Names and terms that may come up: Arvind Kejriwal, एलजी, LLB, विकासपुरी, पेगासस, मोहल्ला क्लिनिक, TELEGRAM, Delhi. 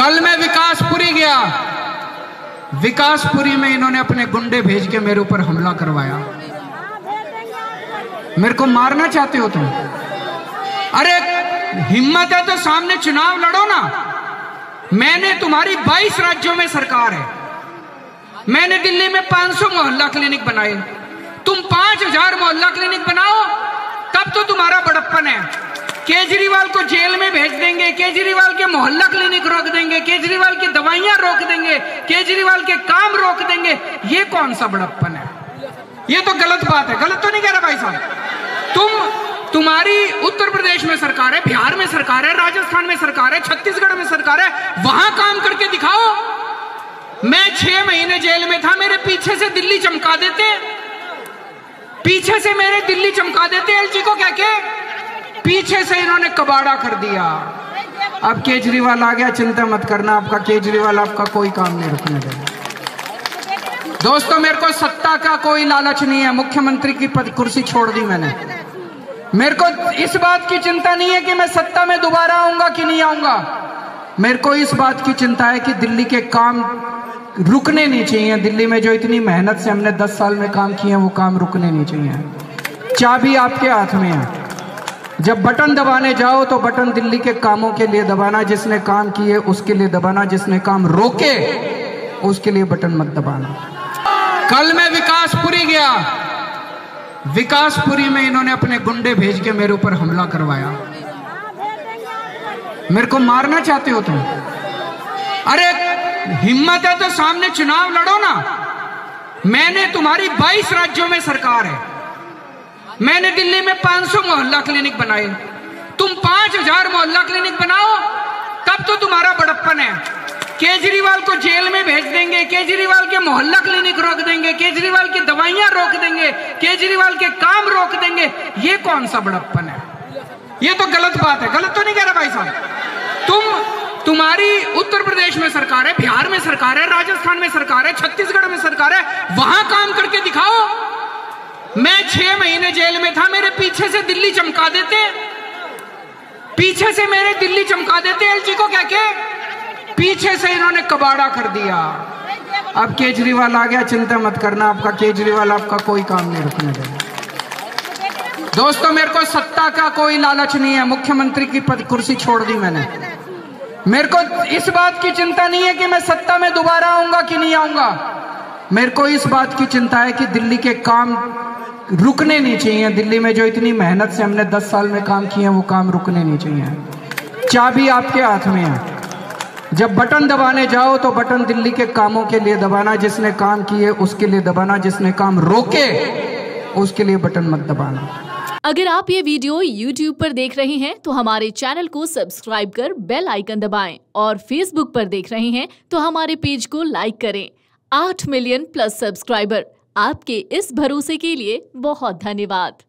कल मैं विकासपुरी गया, विकासपुरी में इन्होंने अपने गुंडे भेज के मेरे ऊपर हमला करवाया। मेरे को मारना चाहते हो तुम? अरे हिम्मत है तो सामने चुनाव लड़ो ना। मैंने तुम्हारी 22 राज्यों में सरकार है। मैंने दिल्ली में 500 मोहल्ला क्लिनिक बनाए, तुम 5000 मोहल्ला क्लिनिक बनाओ, तब तो तुम्हारा बड़प्पन है। केजरीवाल को जेल में भेज देंगे, केजरीवाल के मोहल्ला क्लिनिक रोक देंगे, केजरीवाल की दवाइयां रोक देंगे, केजरीवाल के काम रोक देंगे। ये कौन सा बड़प्पन है? ये तो गलत बात है। गलत तो नहीं कह रहा भाई साहब? तुम्हारी उत्तर प्रदेश में सरकार है, बिहार में सरकार है, राजस्थान में सरकार है, छत्तीसगढ़ में सरकार है, वहां काम करके दिखाओ। मैं 6 महीने जेल में था, मेरे पीछे से दिल्ली चमका देते, पीछे से मेरे दिल्ली चमका देते, एलजी को कह के पीछे से इन्होंने कबाड़ा कर दिया। अब केजरीवाल आ गया, चिंता मत करना, आपका केजरीवाल आपका कोई काम नहीं रुकने देगा। दोस्तों, मेरे को सत्ता का कोई लालच नहीं है, मुख्यमंत्री की कुर्सी छोड़ दी मैंने। मेरे को इस बात की चिंता नहीं है कि मैं सत्ता में दोबारा आऊंगा कि नहीं आऊंगा। मेरे को इस बात की चिंता है कि दिल्ली के काम रुकने नहीं चाहिए। दिल्ली में जो इतनी मेहनत से हमने 10 साल में काम किए हैं, वो काम रुकने नहीं चाहिए। चाबी आपके हाथ में है, जब बटन दबाने जाओ तो बटन दिल्ली के कामों के लिए दबाना, जिसने काम किए उसके लिए दबाना, जिसने काम रोके उसके लिए बटन मत दबाना। कल मैं विकासपुरी गया, विकासपुरी में इन्होंने अपने गुंडे भेज के मेरे ऊपर हमला करवाया। मेरे को मारना चाहते हो तुम? अरे हिम्मत है तो सामने चुनाव लड़ो ना। मैंने तुम्हारी 22 राज्यों में सरकार है। मैंने दिल्ली में 500 मोहल्ला क्लिनिक बनाए, तुम 5000 मोहल्ला क्लिनिक बनाओ, तब तो तुम्हारा बड़प्पन है। केजरीवाल को जेल में भेज देंगे, केजरीवाल के मोहल्ला क्लिनिक रोक देंगे, केजरीवाल की दवाइयां रोक देंगे, केजरीवाल के काम रोक देंगे। ये कौन सा बड़प्पन है? ये तो गलत बात है। गलत तो नहीं कह रहा भाई साहब? तुम्हारी उत्तर प्रदेश में सरकार है, बिहार में सरकार है, राजस्थान में सरकार है, छत्तीसगढ़ में सरकार है, वहां काम करके दिखाओ। मैं 6 महीने जेल में था, मेरे पीछे से दिल्ली चमका देते, पीछे से मेरे दिल्ली चमका देते, एलजी को कह के पीछे से इन्होंने कबाड़ा कर दिया। अब केजरीवाल आ गया, चिंता मत करना, आपका केजरीवाल आपका कोई काम नहीं रुकने देगा। दोस्तों, मेरे को सत्ता का कोई लालच नहीं है, मुख्यमंत्री की कुर्सी छोड़ दी मैंने। मेरे को इस बात की चिंता नहीं है कि मैं सत्ता में दोबारा आऊंगा कि नहीं आऊंगा। मेरे को इस बात की चिंता है कि दिल्ली के काम रुकने नहीं चाहिए। दिल्ली में जो इतनी मेहनत से हमने 10 साल में काम किए हैं, वो काम रुकने नहीं चाहिए। चाबी आपके हाथ में है, जब बटन दबाने जाओ तो बटन दिल्ली के कामों के लिए दबाना, जिसने काम किए उसके लिए दबाना, जिसने काम रोके उसके लिए बटन मत दबाना। अगर आप ये वीडियो YouTube पर देख रहे हैं तो हमारे चैनल को सब्सक्राइब कर बेल आइकन दबाएं, और Facebook पर देख रहे हैं तो हमारे पेज को लाइक करें। 8 मिलियन+ सब्सक्राइबर, आपके इस भरोसे के लिए बहुत धन्यवाद।